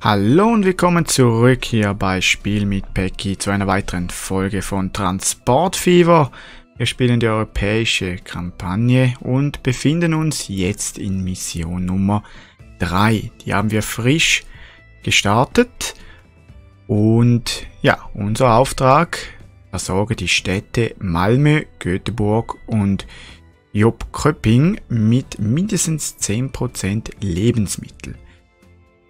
Hallo und willkommen zurück hier bei Spiel mit Paeci zu einer weiteren Folge von Transport Fever. Wir spielen die europäische Kampagne und befinden uns jetzt in Mission Nummer 3. Die haben wir frisch gestartet und ja, unser Auftrag: versorge die Städte Malmö, Göteborg und Jönköping mit mindestens 10% Lebensmittel.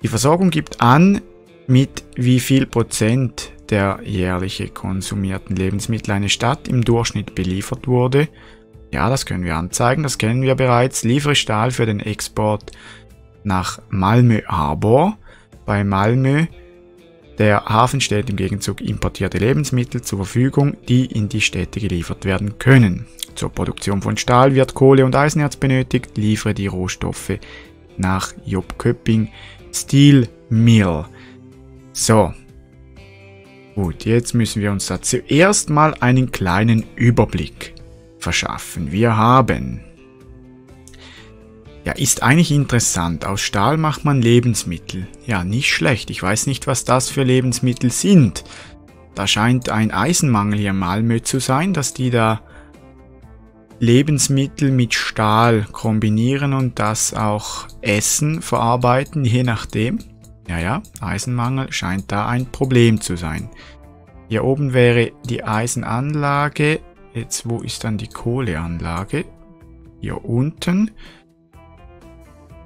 Die Versorgung gibt an, mit wie viel Prozent der jährlich konsumierten Lebensmittel eine Stadt im Durchschnitt beliefert wurde. Ja, das können wir anzeigen, das kennen wir bereits. Liefere Stahl für den Export nach Malmö Harbor. Bei Malmö, der Hafen, stellt im Gegenzug importierte Lebensmittel zur Verfügung, die in die Städte geliefert werden können. Zur Produktion von Stahl wird Kohle und Eisenerz benötigt. Liefere die Rohstoffe nach Jönköping. Steel Mill. So. Gut, jetzt müssen wir uns da zuerst mal einen kleinen Überblick verschaffen. Wir haben... Ja, ist eigentlich interessant. Aus Stahl macht man Lebensmittel. Ja, nicht schlecht. Ich weiß nicht, was das für Lebensmittel sind. Da scheint ein Eisenmangel hier in Malmö zu sein, dass die da Lebensmittel mit Stahl kombinieren und das auch Essen verarbeiten, je nachdem. Ja, Eisenmangel scheint da ein Problem zu sein. Hier oben wäre die Eisenanlage. Jetzt, wo ist dann die Kohleanlage? Hier unten.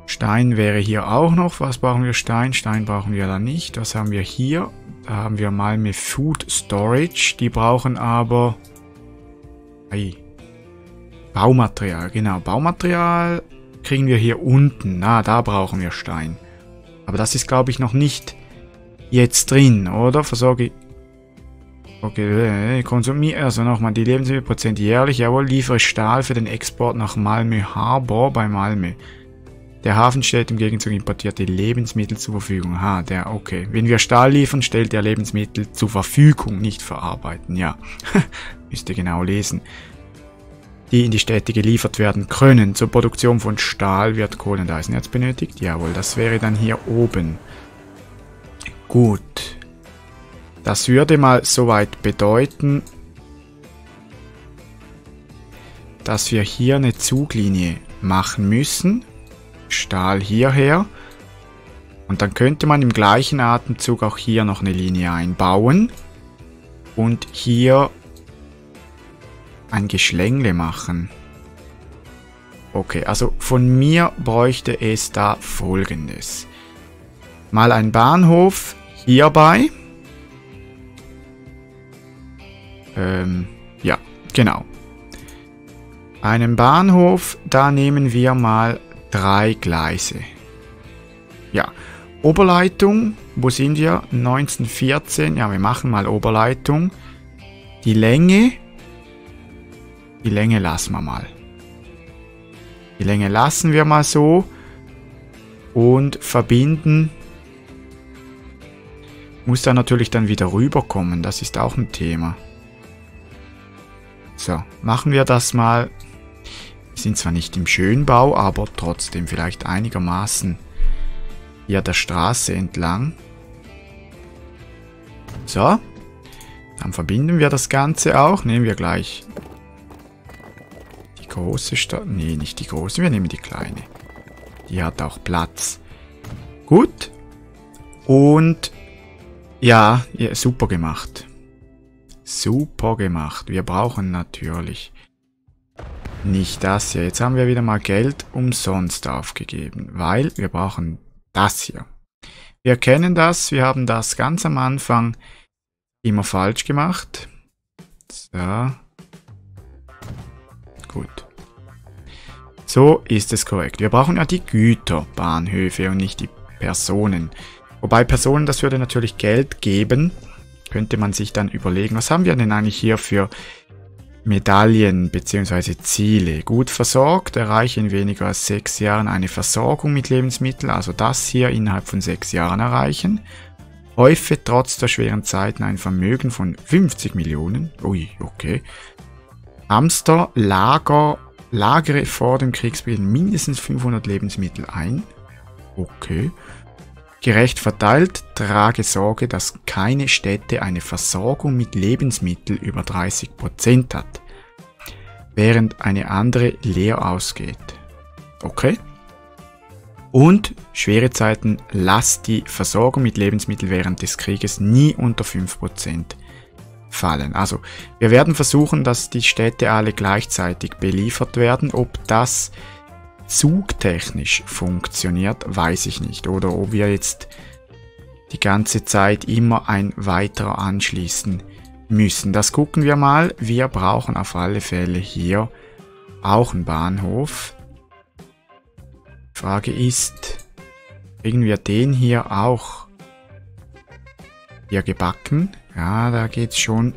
Stein wäre hier auch noch. Was brauchen wir? Stein? Stein brauchen wir da nicht. Was haben wir hier? Da haben wir mal mit Food Storage. Die brauchen aber... Ei. Baumaterial, genau. Baumaterial kriegen wir hier unten. Na, da brauchen wir Stein. Aber das ist, glaube ich, noch nicht jetzt drin, oder? Versorge... Okay, konsumiere... Also nochmal, die Lebensmittelprozent jährlich. Jawohl, liefere Stahl für den Export nach Malmö Harbor bei Malmö. Der Hafen stellt im Gegenzug importierte Lebensmittel zur Verfügung. Ha, der, okay. Wenn wir Stahl liefern, stellt er Lebensmittel zur Verfügung, nicht verarbeiten. Ja, müsst ihr genau lesen. Die in die Städte geliefert werden können. Zur Produktion von Stahl wird Kohle und Eisenerz benötigt. Jawohl, das wäre dann hier oben. Gut. Das würde mal soweit bedeuten, dass wir hier eine Zuglinie machen müssen. Stahl hierher. Und dann könnte man im gleichen Atemzug auch hier noch eine Linie einbauen. Und hier... ein Geschlängle machen. Okay, also von mir bräuchte es da Folgendes. Mal ein Bahnhof hierbei. Ja, genau. Einen Bahnhof, da nehmen wir mal 3 Gleise. Ja, Oberleitung, wo sind wir? 1914, ja, wir machen mal Oberleitung. Die Länge lassen wir mal. Die Länge lassen wir mal so und verbinden. Muss da natürlich dann wieder rüberkommen, das ist auch ein Thema. So, machen wir das mal. Wir sind zwar nicht im Schönbau, aber trotzdem vielleicht einigermaßen hier der Straße entlang. So, dann verbinden wir das Ganze auch. Nehmen wir gleich... große Stadt. Nee, nicht die große. Wir nehmen die kleine. Die hat auch Platz. Gut. Und ja, super gemacht. Super gemacht. Wir brauchen natürlich nicht das hier. Jetzt haben wir wieder mal Geld umsonst aufgegeben, weil wir brauchen das hier. Wir kennen das. Wir haben das ganz am Anfang immer falsch gemacht. So. Gut. So ist es korrekt. Wir brauchen ja die Güterbahnhöfe und nicht die Personen. Wobei Personen, das würde natürlich Geld geben. Könnte man sich dann überlegen, was haben wir denn eigentlich hier für Medaillen bzw. Ziele? Gut versorgt, erreiche in weniger als 6 Jahren eine Versorgung mit Lebensmitteln. Also das hier innerhalb von 6 Jahren erreichen. Häufe trotz der schweren Zeiten ein Vermögen von 50 Millionen. Ui, okay. Hamster, lagere vor dem Kriegsbeginn mindestens 500 Lebensmittel ein. Okay. Gerecht verteilt, trage Sorge, dass keine Städte eine Versorgung mit Lebensmitteln über 30% hat, während eine andere leer ausgeht. Okay. Und schwere Zeiten, lasst die Versorgung mit Lebensmitteln während des Krieges nie unter 5% fallen. Also wir werden versuchen, dass die Städte alle gleichzeitig beliefert werden. Ob das zugtechnisch funktioniert, weiß ich nicht. Oder ob wir jetzt die ganze Zeit immer ein weiterer anschließen müssen. Das gucken wir mal. Wir brauchen auf alle Fälle hier auch einen Bahnhof. Frage ist, kriegen wir den hier auch hier gebacken? Ja, da geht's schon.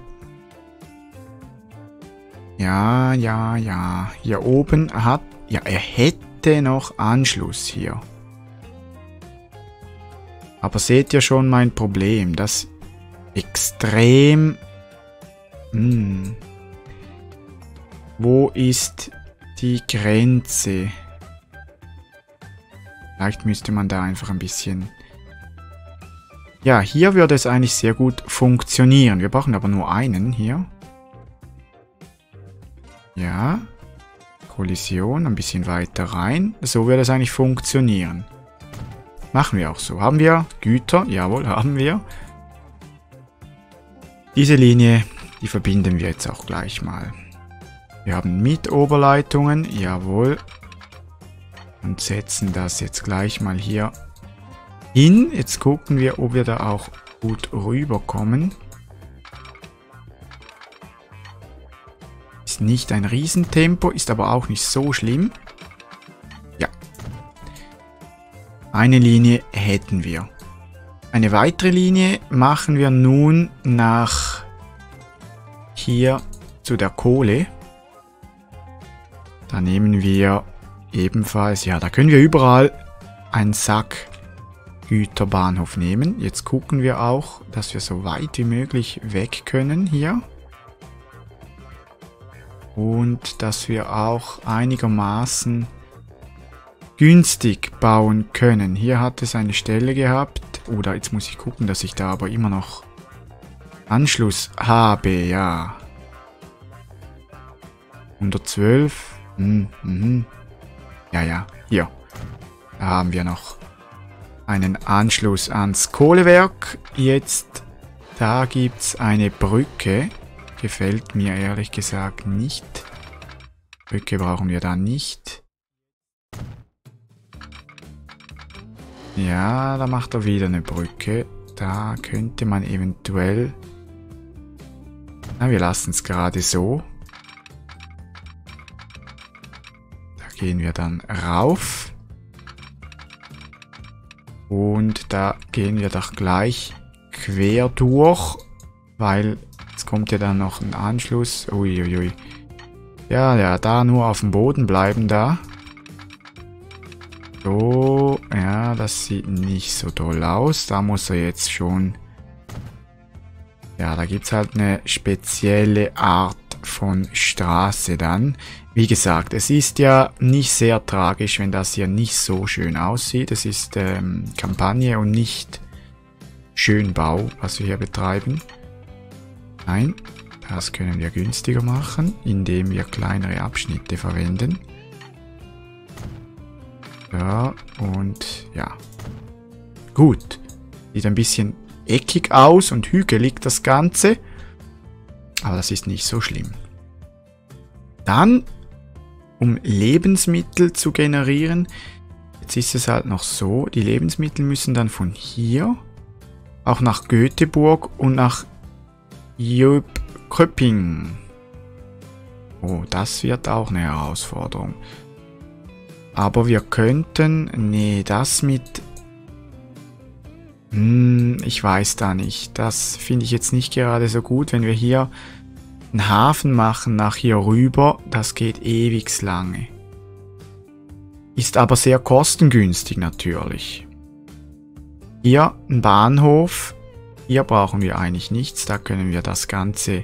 Ja, ja, ja. Hier oben hat... Ja, er hätte noch Anschluss hier. Aber seht ihr schon mein Problem? Das extrem... Wo ist die Grenze? Vielleicht müsste man da einfach ein bisschen... Ja, hier würde es eigentlich sehr gut funktionieren. Wir brauchen aber nur einen hier. Ja... Kollision, ein bisschen weiter rein. So wird es eigentlich funktionieren. Machen wir auch so. Haben wir Güter? Jawohl, haben wir. Diese Linie, die verbinden wir jetzt auch gleich mal. Wir haben Mitoberleitungen, jawohl. Und setzen das jetzt gleich mal hier hin. Jetzt gucken wir, ob wir da auch gut rüberkommen. Nicht ein Riesentempo, ist aber auch nicht so schlimm. Ja. Eine Linie hätten wir. Eine weitere Linie machen wir nun nach hier zu der Kohle. Da nehmen wir ebenfalls, ja, da können wir überall einen Sack Güterbahnhof nehmen. Jetzt gucken wir auch, dass wir so weit wie möglich weg können hier. Und dass wir auch einigermaßen günstig bauen können. Hier hat es eine Stelle gehabt. Oder jetzt muss ich gucken, dass ich da aber immer noch Anschluss habe. Ja. 112. Ja, ja. Hier. Da haben wir noch einen Anschluss ans Kohlewerk. Jetzt, da gibt es eine Brücke. Gefällt mir ehrlich gesagt nicht. Brücke brauchen wir da nicht. Ja, da macht er wieder eine Brücke. Da könnte man eventuell... Na, wir lassen es gerade so. Da gehen wir dann rauf. Und da gehen wir doch gleich quer durch, weil... Kommt ja dann noch ein Anschluss. Uiuiui. Ja, ja, da nur auf dem Boden bleiben da. So, ja, das sieht nicht so toll aus. Da muss er jetzt schon... Ja, da gibt es halt eine spezielle Art von Straße dann. Wie gesagt, es ist ja nicht sehr tragisch, wenn das hier nicht so schön aussieht. Es ist Kampagne und nicht Schönbau, was wir hier betreiben. Nein, das können wir günstiger machen, indem wir kleinere Abschnitte verwenden. Ja, und ja. Gut. Sieht ein bisschen eckig aus und hügelig das Ganze. Aber das ist nicht so schlimm. Dann, um Lebensmittel zu generieren, jetzt ist es halt noch so, die Lebensmittel müssen dann von hier auch nach Göteborg und nach Jönköping. Oh, das wird auch eine Herausforderung. Aber wir könnten... Nee, das mit... ich weiß da nicht. Das finde ich jetzt nicht gerade so gut. Wenn wir hier einen Hafen machen, nach hier rüber, das geht ewig lange. Ist aber sehr kostengünstig natürlich. Hier ein Bahnhof. Hier brauchen wir eigentlich nichts, da können wir das Ganze...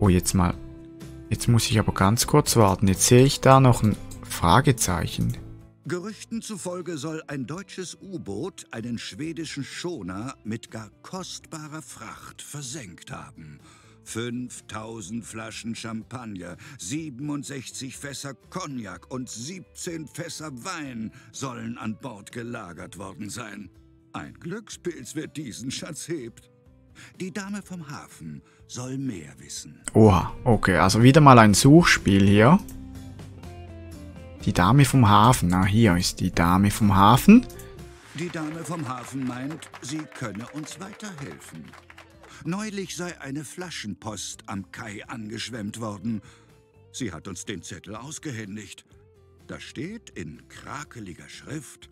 Oh, jetzt mal... Jetzt muss ich aber ganz kurz warten, jetzt sehe ich da noch ein Fragezeichen. Gerüchten zufolge soll ein deutsches U-Boot einen schwedischen Schoner mit gar kostbarer Fracht versenkt haben. 5000 Flaschen Champagner, 67 Fässer Cognac und 17 Fässer Wein sollen an Bord gelagert worden sein. Ein Glückspilz, wer diesen Schatz hebt. Die Dame vom Hafen soll mehr wissen. Oha, okay, also wieder mal ein Suchspiel hier. Die Dame vom Hafen, na hier ist die Dame vom Hafen. Die Dame vom Hafen meint, sie könne uns weiterhelfen. Neulich sei eine Flaschenpost am Kai angeschwemmt worden. Sie hat uns den Zettel ausgehändigt. Da steht in krakeliger Schrift: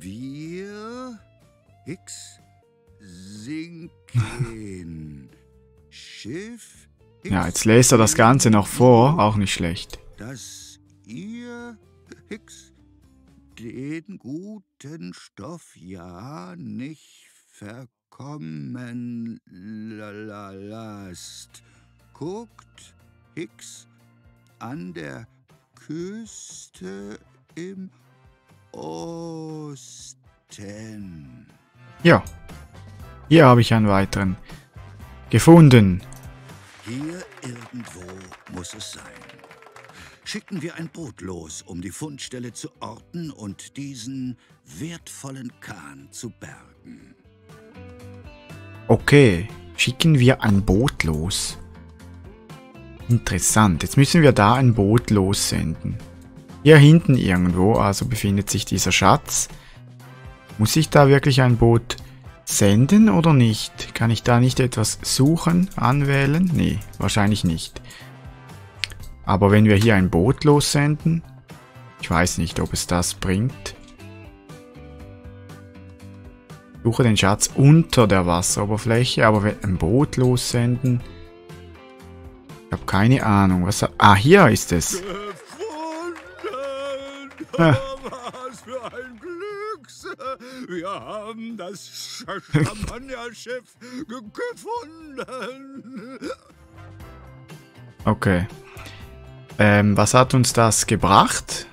Wir X sinken Schiff. X, ja, jetzt lest er das Ganze noch vor, auch nicht schlecht. Dass ihr X den guten Stoff ja nicht verkauft. Kommen lasst, guckt Hicks an der Küste im Osten. Ja, hier habe ich einen weiteren gefunden. Hier irgendwo muss es sein. Schicken wir ein Boot los, um die Fundstelle zu orten und diesen wertvollen Kahn zu bergen. Okay, schicken wir ein Boot los. Interessant, jetzt müssen wir da ein Boot lossenden. Hier hinten irgendwo, also befindet sich dieser Schatz. Muss ich da wirklich ein Boot senden oder nicht? Kann ich da nicht etwas suchen, anwählen? Nee, wahrscheinlich nicht. Aber wenn wir hier ein Boot lossenden, ich weiß nicht, ob es das bringt. Suche den Schatz unter der Wasseroberfläche, aber wir ein Boot lossenden. Ich habe keine Ahnung, was... Ah, hier ist es. Gefunden! Ah. Oh, was für ein Glück! Wir haben das Champagnerschiff gefunden! Okay. Was hat uns das gebracht?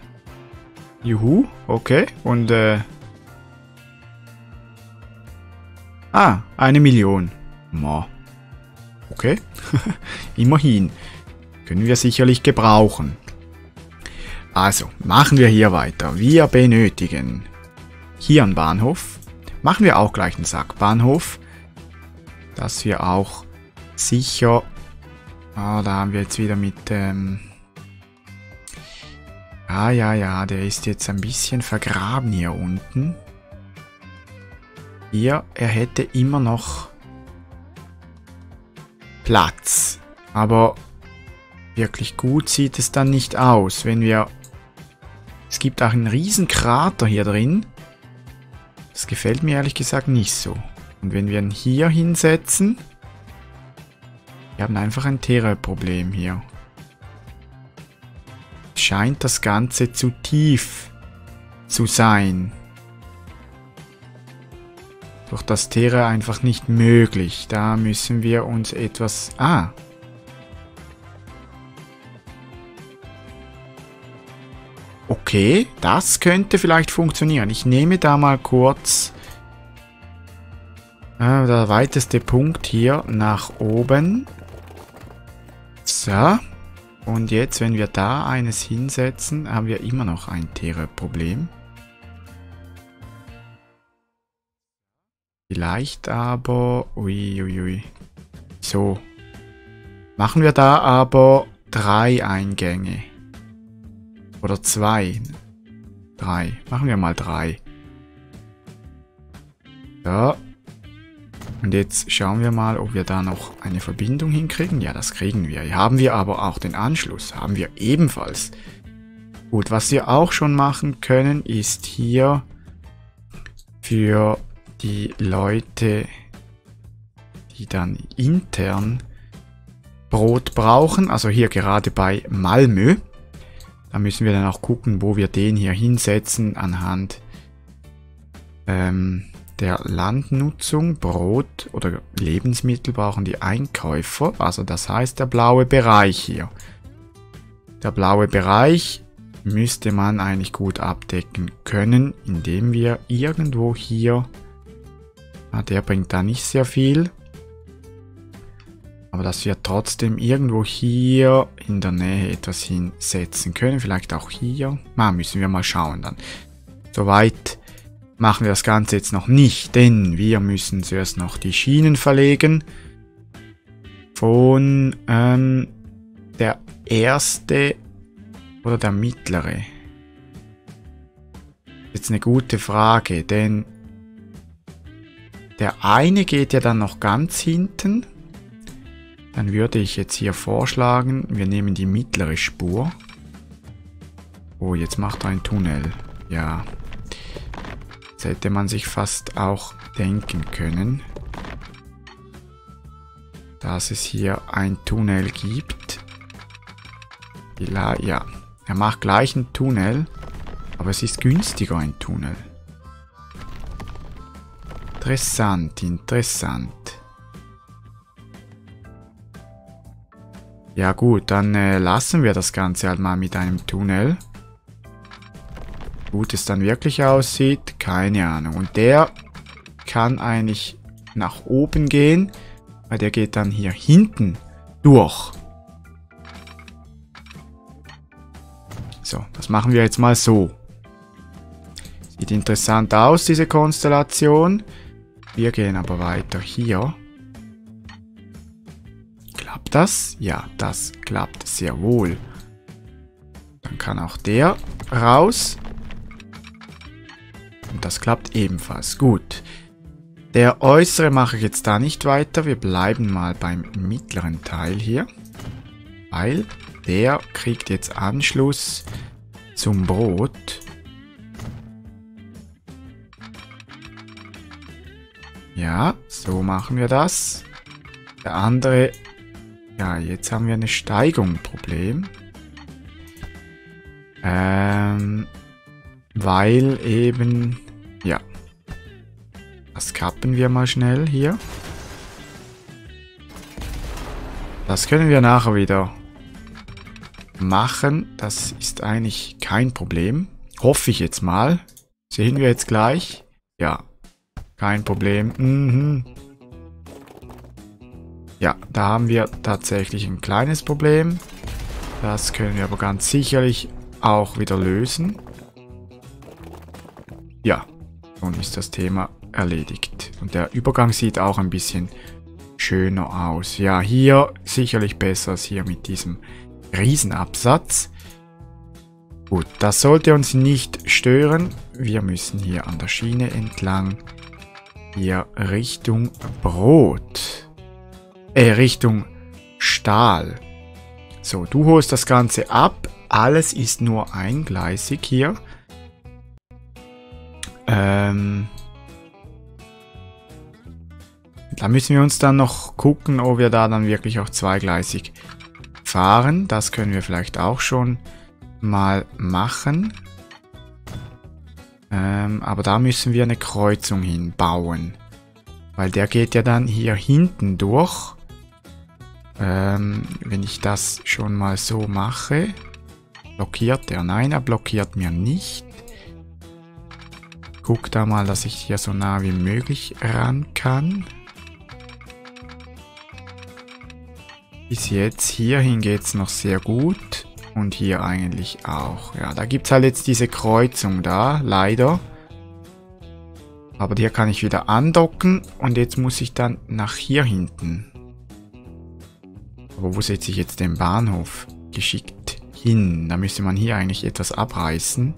Juhu, okay. Und, ah, 1 Million. Okay, immerhin. Können wir sicherlich gebrauchen. Also, machen wir hier weiter. Wir benötigen hier einen Bahnhof. Machen wir auch gleich einen Sackbahnhof. Dass wir auch sicher... Ah, da haben wir jetzt wieder mit... Ja, der ist jetzt ein bisschen vergraben hier unten. Hier, er hätte immer noch Platz. Aber wirklich gut sieht es dann nicht aus, wenn wir... Es gibt auch einen riesen Krater hier drin. Das gefällt mir ehrlich gesagt nicht so. Und wenn wir ihn hier hinsetzen... Wir haben einfach ein Terrain-Problem hier. Scheint das Ganze zu tief zu sein. Doch das Terra einfach nicht möglich. Da müssen wir uns etwas... Ah! Okay, das könnte vielleicht funktionieren. Ich nehme da mal kurz... der weiteste Punkt hier nach oben. So. Und jetzt, wenn wir da eines hinsetzen, haben wir immer noch ein Terra-Problem. Vielleicht aber... Uiuiui. So. Machen wir da aber 3 Eingänge. Oder 2. 3. Machen wir mal 3. So. Und jetzt schauen wir mal, ob wir da noch eine Verbindung hinkriegen. Ja, das kriegen wir. Hier haben wir aber auch den Anschluss. Haben wir ebenfalls. Gut, was wir auch schon machen können, ist hier für... die Leute, die dann intern Brot brauchen, also hier gerade bei Malmö, da müssen wir dann auch gucken, wo wir den hier hinsetzen anhand der Landnutzung. Brot oder Lebensmittel brauchen die Einkäufer, also das heißt der blaue Bereich hier. Der blaue Bereich müsste man eigentlich gut abdecken können, indem wir irgendwo hier... Ah, der bringt da nicht sehr viel. Aber dass wir trotzdem irgendwo hier in der Nähe etwas hinsetzen können. Vielleicht auch hier. Na, müssen wir mal schauen dann. Soweit machen wir das Ganze jetzt noch nicht, denn wir müssen zuerst noch die Schienen verlegen. Von der erste oder der mittlere. Jetzt eine gute Frage, denn der eine geht ja dann noch ganz hinten. Dann würde ich jetzt hier vorschlagen, wir nehmen die mittlere Spur. Oh, jetzt macht er einen Tunnel. Ja, das hätte man sich fast auch denken können, dass es hier ein Tunnel gibt. Ja, er macht gleich einen Tunnel, aber es ist günstiger ein Tunnel. Interessant, interessant. Ja gut, dann lassen wir das Ganze halt mal mit einem Tunnel. Gut es dann wirklich aussieht, keine Ahnung. Und der kann eigentlich nach oben gehen, weil der geht dann hier hinten durch. So, das machen wir jetzt mal so. Sieht interessant aus, diese Konstellation. Wir gehen aber weiter hier. Klappt das? Ja, das klappt sehr wohl. Dann kann auch der raus. Und das klappt ebenfalls gut. Der äußere mache ich jetzt da nicht weiter. Wir bleiben mal beim mittleren Teil hier. Weil der kriegt jetzt Anschluss zum Brot. Ja, so machen wir das. Der andere... Ja, jetzt haben wir eine Steigung, Problem. Weil eben... Ja. Das kappen wir mal schnell hier. Das können wir nachher wieder machen. Das ist eigentlich kein Problem. Hoffe ich jetzt mal. Sehen wir jetzt gleich. Ja, kein Problem. Mhm. Ja, da haben wir tatsächlich ein kleines Problem. Das können wir aber ganz sicherlich auch wieder lösen. Ja, nun ist das Thema erledigt. Und der Übergang sieht auch ein bisschen schöner aus. Ja, hier sicherlich besser als hier mit diesem Riesenabsatz. Gut, das sollte uns nicht stören. Wir müssen hier an der Schiene entlang, hier Richtung Brot, Richtung Stahl. So, du holst das Ganze ab. Alles ist nur eingleisig hier. Da müssen wir uns dann noch gucken, ob wir da dann wirklich auch zweigleisig fahren. Das können wir vielleicht auch schon mal machen. Aber da müssen wir eine Kreuzung hinbauen. Weil der geht ja dann hier hinten durch. Wenn ich das schon mal so mache. Blockiert er? Nein, er blockiert mir nicht. Guck da mal, dass ich hier so nah wie möglich ran kann. Bis jetzt hierhin geht es noch sehr gut. Und hier eigentlich auch. Ja, da gibt es halt jetzt diese Kreuzung da, leider. Aber hier kann ich wieder andocken. Und jetzt muss ich dann nach hier hinten. Aber wo setze ich jetzt den Bahnhof geschickt hin? Da müsste man hier eigentlich etwas abreißen.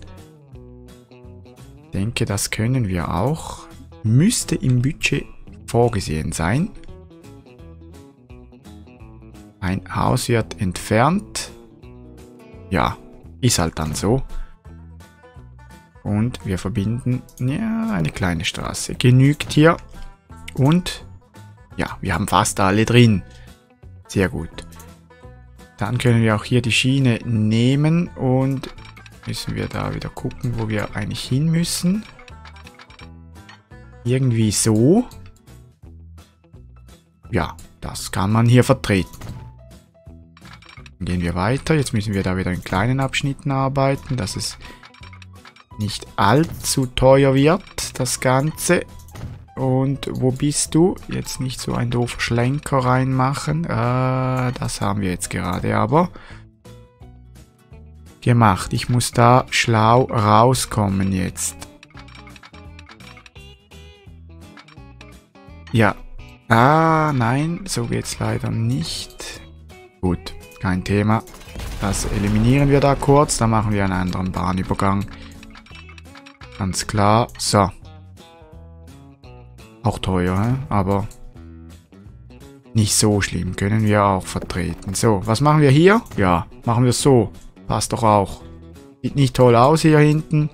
Ich denke, das können wir auch. Müsste im Budget vorgesehen sein. Ein Haus wird entfernt. Ja, ist halt dann so. Und wir verbinden, ja, eine kleine Straße. Genügt hier. Und, ja, wir haben fast alle drin. Sehr gut. Dann können wir auch hier die Schiene nehmen. Und müssen wir da wieder gucken, wo wir eigentlich hin müssen. Irgendwie so. Ja, das kann man hier vertreten. Gehen wir weiter. Jetzt müssen wir da wieder in kleinen Abschnitten arbeiten, dass es nicht allzu teuer wird, das Ganze. Und wo bist du? Jetzt nicht so ein doofer Schlenker reinmachen. Das haben wir jetzt gerade aber gemacht. Ich muss da schlau rauskommen jetzt. Ja. Nein, so geht's leider nicht. Gut, kein Thema. Das eliminieren wir da kurz. Dann machen wir einen anderen Bahnübergang. Ganz klar. So. Auch teuer, aber nicht so schlimm. Können wir auch vertreten. So, was machen wir hier? Ja, machen wir so. Passt doch auch. Sieht nicht toll aus hier hinten.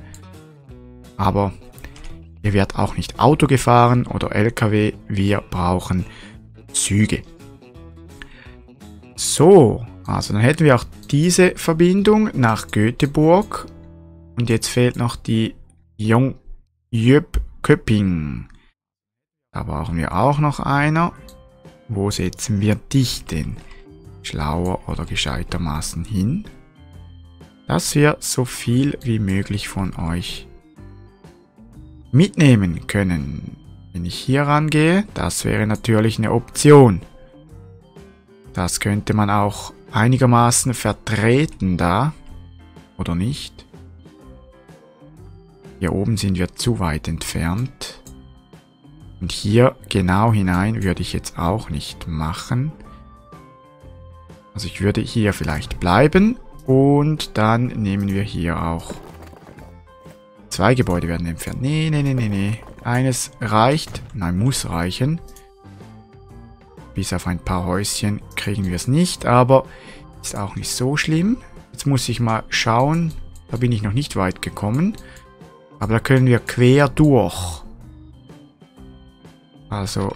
Aber hier wird auch nicht Auto gefahren oder LKW. Wir brauchen Züge. So, also dann hätten wir auch diese Verbindung nach Göteborg. Und jetzt fehlt noch die Jönköping. Da brauchen wir auch noch einer. Wo setzen wir dich denn schlauer oder gescheitermaßen hin? Dass wir so viel wie möglich von euch mitnehmen können. Wenn ich hier rangehe, das wäre natürlich eine Option. Das könnte man auch einigermaßen vertreten da. Oder nicht? Hier oben sind wir zu weit entfernt. Und hier genau hinein würde ich jetzt auch nicht machen. Also ich würde hier vielleicht bleiben. Und dann nehmen wir hier auch. Zwei Gebäude werden entfernt. Nee, nee, nee, nee, nee. Eines reicht. Nein, muss reichen. Bis auf ein paar Häuschen kriegen wir es nicht. Aber ist auch nicht so schlimm. Jetzt muss ich mal schauen. Da bin ich noch nicht weit gekommen. Aber da können wir quer durch. Also.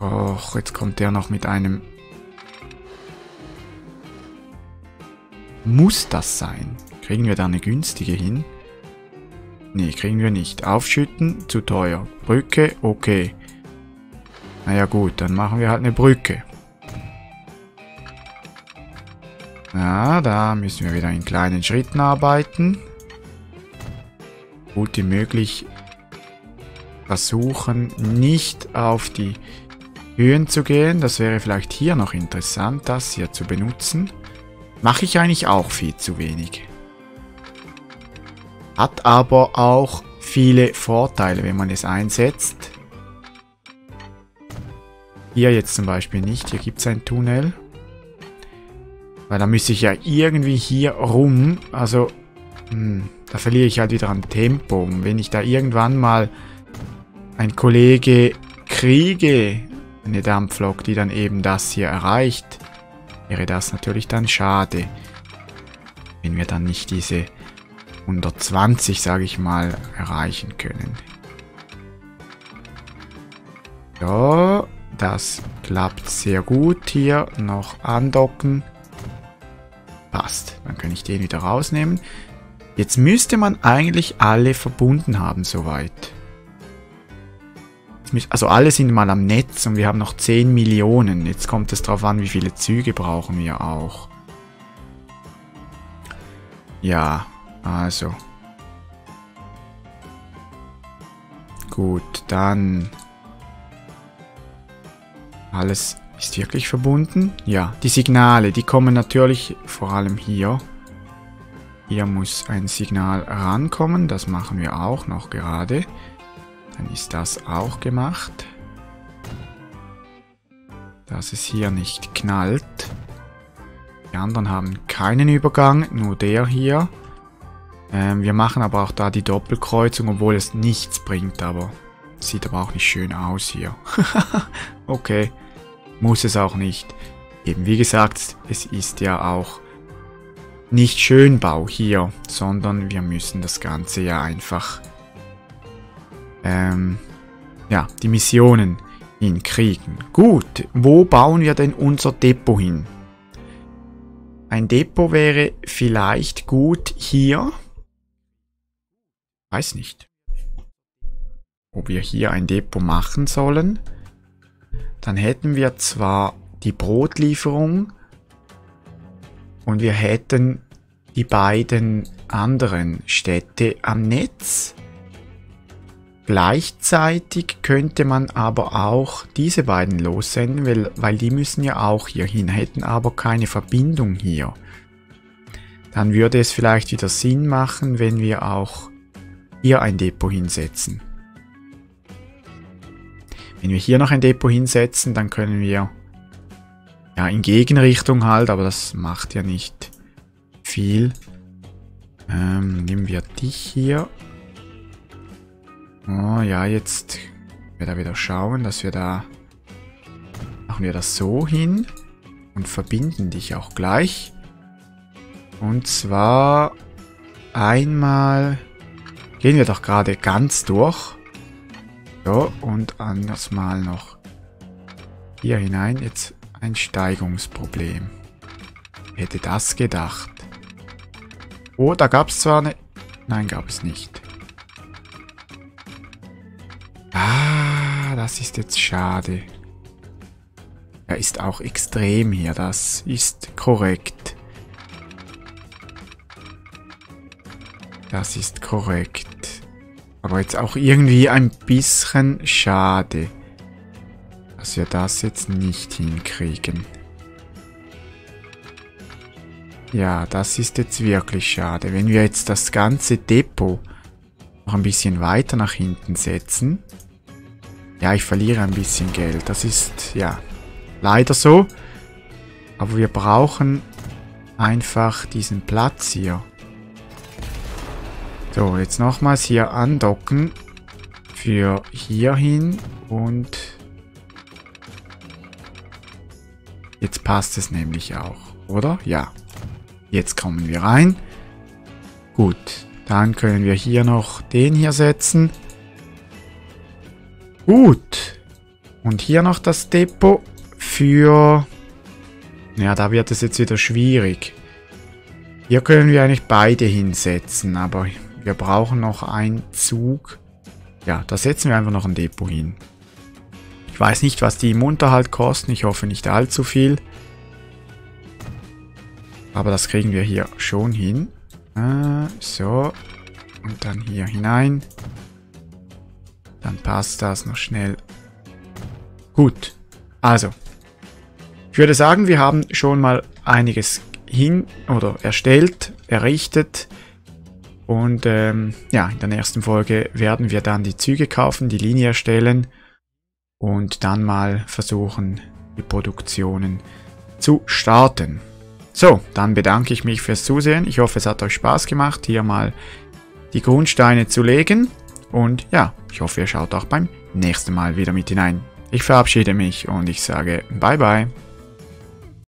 Och, jetzt kommt der noch mit einem. Muss das sein? Kriegen wir da eine günstige hin? Nee, kriegen wir nicht. Aufschütten, zu teuer. Brücke, okay. Naja gut, dann machen wir halt eine Brücke. Na, da müssen wir wieder in kleinen Schritten arbeiten. Gut wie möglich versuchen, nicht auf die Höhen zu gehen. Das wäre vielleicht hier noch interessant, das hier zu benutzen. Mache ich eigentlich auch viel zu wenig. Hat aber auch viele Vorteile, wenn man es einsetzt. Hier jetzt zum Beispiel nicht. Hier gibt es einen Tunnel. Weil da müsste ich ja irgendwie hier rum. Also, da verliere ich halt wieder an Tempo. Und wenn ich da irgendwann mal einen Kollege kriege, eine Dampflok, die dann eben das hier erreicht, wäre das natürlich dann schade, wenn wir dann nicht diese 120, sage ich mal, erreichen können. Ja, das klappt sehr gut hier. Noch andocken. Passt. Dann kann ich den wieder rausnehmen. Jetzt müsste man eigentlich alle verbunden haben soweit. Also alle sind mal am Netz und wir haben noch 10 Millionen. Jetzt kommt es darauf an, wie viele Züge brauchen wir auch. Ja, also. Gut, dann. Alles ist wirklich verbunden. Ja, die Signale, die kommen natürlich vor allem hier. Hier muss ein Signal rankommen. Das machen wir auch noch gerade. Dann ist das auch gemacht. Dass es hier nicht knallt. Die anderen haben keinen Übergang, nur der hier. Wir machen aber auch da die Doppelkreuzung, obwohl es nichts bringt, aber sieht aber auch nicht schön aus hier. Okay, muss es auch nicht. Eben wie gesagt, es ist ja auch nicht Schönbau hier, sondern wir müssen das Ganze ja einfach ja, die Missionen hinkriegen. Gut, wo bauen wir denn unser Depot hin? Ein Depot wäre vielleicht gut hier. Weiß nicht, ob wir hier ein Depot machen sollen. Dann hätten wir zwar die Brotlieferung, Und wir hätten die beiden anderen Städte am Netz. Gleichzeitig könnte man aber auch diese beiden lossenden, weil die müssen ja auch hier hin, hätten aber keine Verbindung hier. Dann würde es vielleicht wieder Sinn machen, wenn wir auch hier ein Depot hinsetzen. Wenn wir hier noch ein Depot hinsetzen, dann können wir ja in Gegenrichtung halt, aber das macht ja nicht viel. Nehmen wir dich hier. Oh ja, jetzt werden wir wieder schauen, dass wir da... Machen wir das so hin und verbinden dich auch gleich. Und zwar einmal... Gehen wir doch gerade ganz durch. So, und anders mal noch hier hinein. Jetzt ein Steigungsproblem. Wer hätte das gedacht? Oh, da gab es zwar eine... Nein, gab es nicht. Ah, das ist jetzt schade. Er ist auch extrem hier, das ist korrekt. Das ist korrekt. Aber jetzt auch irgendwie ein bisschen schade, dass wir das jetzt nicht hinkriegen. Ja, das ist jetzt wirklich schade. Wenn wir jetzt das ganze Depot noch ein bisschen weiter nach hinten setzen. Ja, ich verliere ein bisschen Geld. Das ist, ja, leider so. Aber wir brauchen einfach diesen Platz hier. So, jetzt nochmals hier andocken. Für hier hin. Und jetzt passt es nämlich auch, oder? Ja. Jetzt kommen wir rein. Gut, dann können wir hier noch den hier setzen. Gut. Und hier noch das Depot für... Ja, da wird es jetzt wieder schwierig. Hier können wir eigentlich beide hinsetzen, aber wir brauchen noch einen Zug. Ja, da setzen wir einfach noch ein Depot hin. Ich weiß nicht, was die im Unterhalt kosten. Ich hoffe nicht allzu viel. Aber das kriegen wir hier schon hin. So. Und dann hier hinein. Dann passt das noch schnell. Gut. Also. Ich würde sagen, wir haben schon mal einiges hin oder erstellt, errichtet. Und ja, in der nächsten Folge werden wir dann die Züge kaufen, die Linie erstellen. Und dann mal versuchen, die Produktionen zu starten. So, dann bedanke ich mich fürs Zusehen. Ich hoffe, es hat euch Spaß gemacht, hier mal die Grundsteine zu legen. Und ja, ich hoffe, ihr schaut auch beim nächsten Mal wieder mit hinein. Ich verabschiede mich und ich sage bye bye.